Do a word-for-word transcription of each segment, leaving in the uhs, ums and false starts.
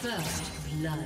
First blood.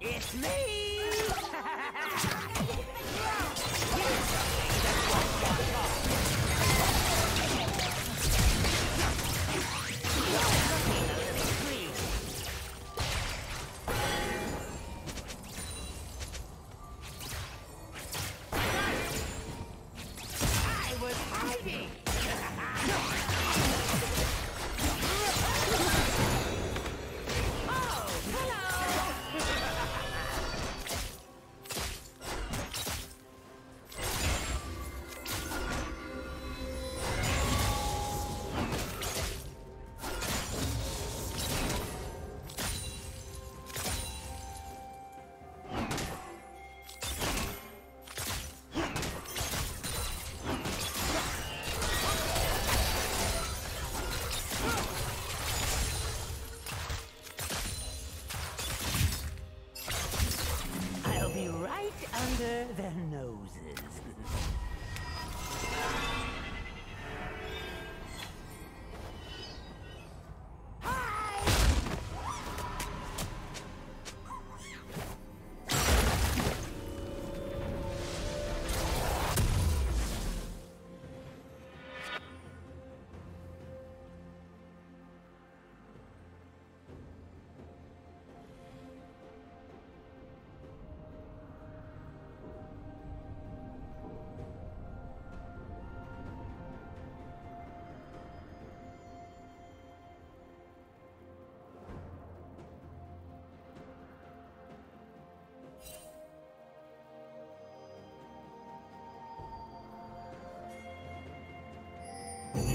It's me!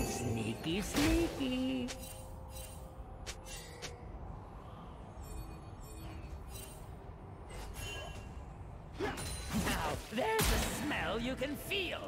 Sneaky, sneaky. Now, there's a smell you can feel.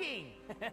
fighting! Yeah.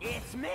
It's me!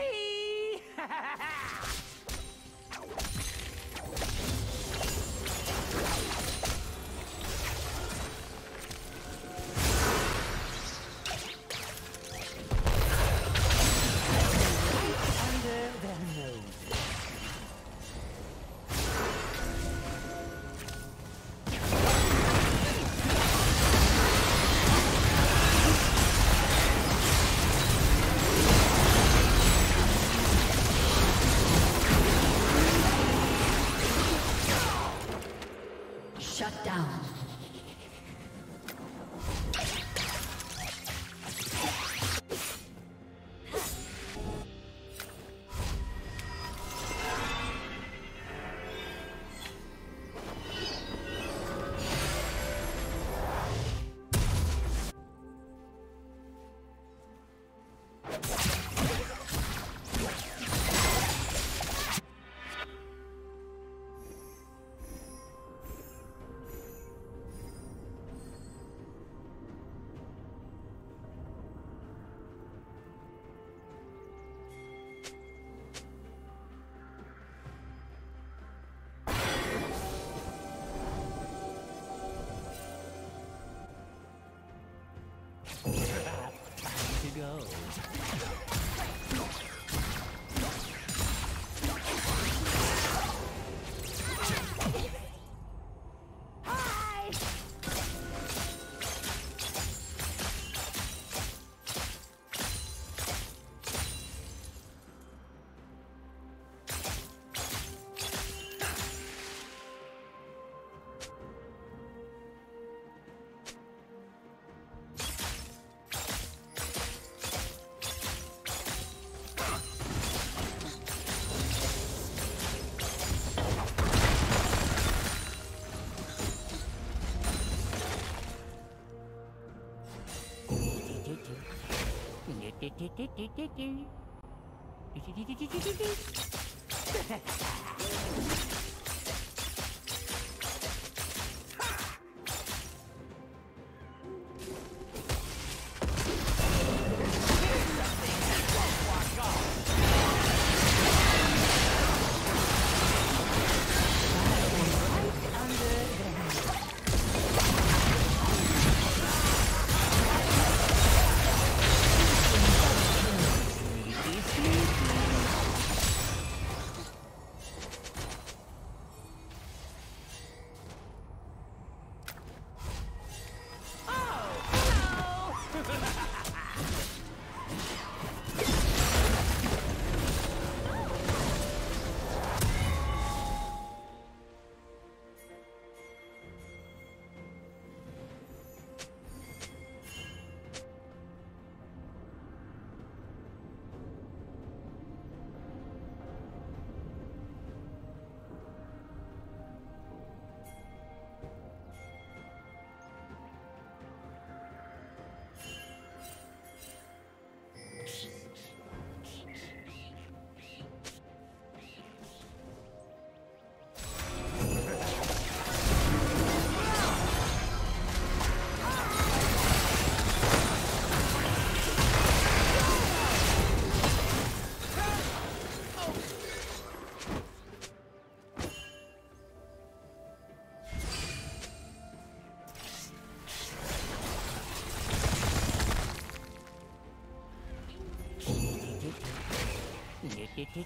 It's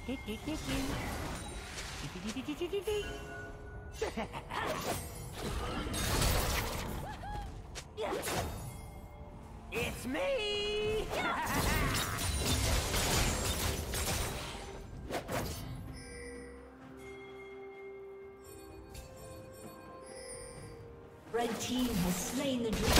me! Red team has slain the dragon.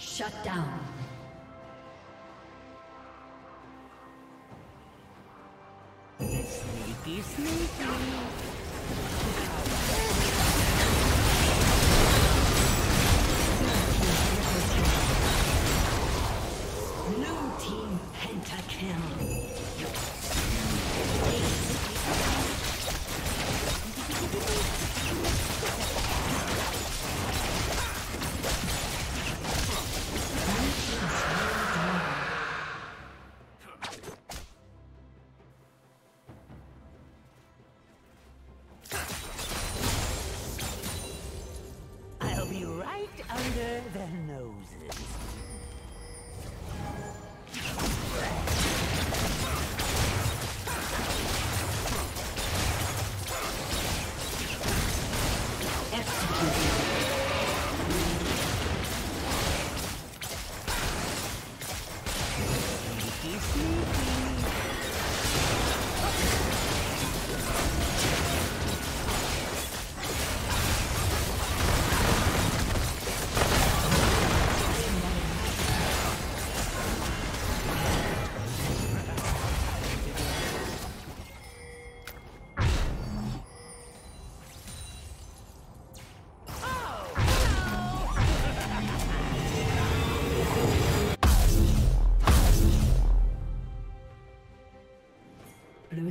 Shut down. Sneaky, sneaky. Team Pentakill. Blue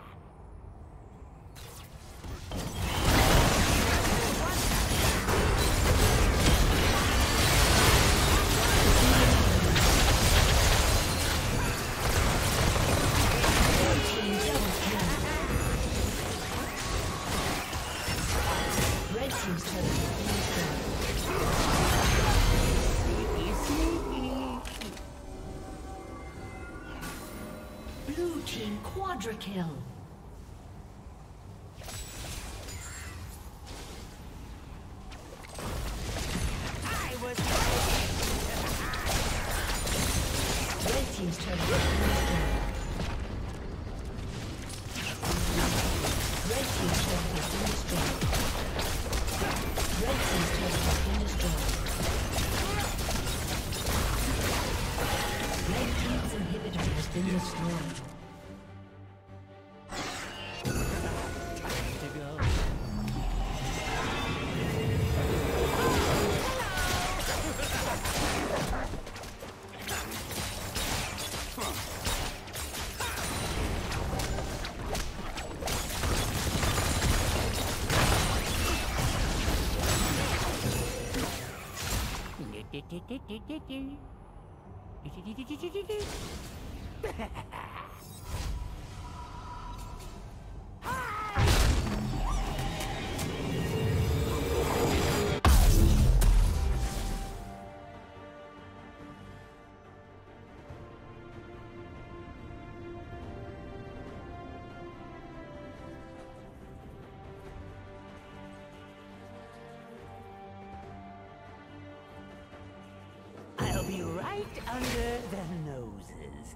Blue team quadra kill. I was red team's turret red team's turret has been destroyed. Red team's turret has been destroyed. Red team's inhibitor has been destroyed. Right under their noses.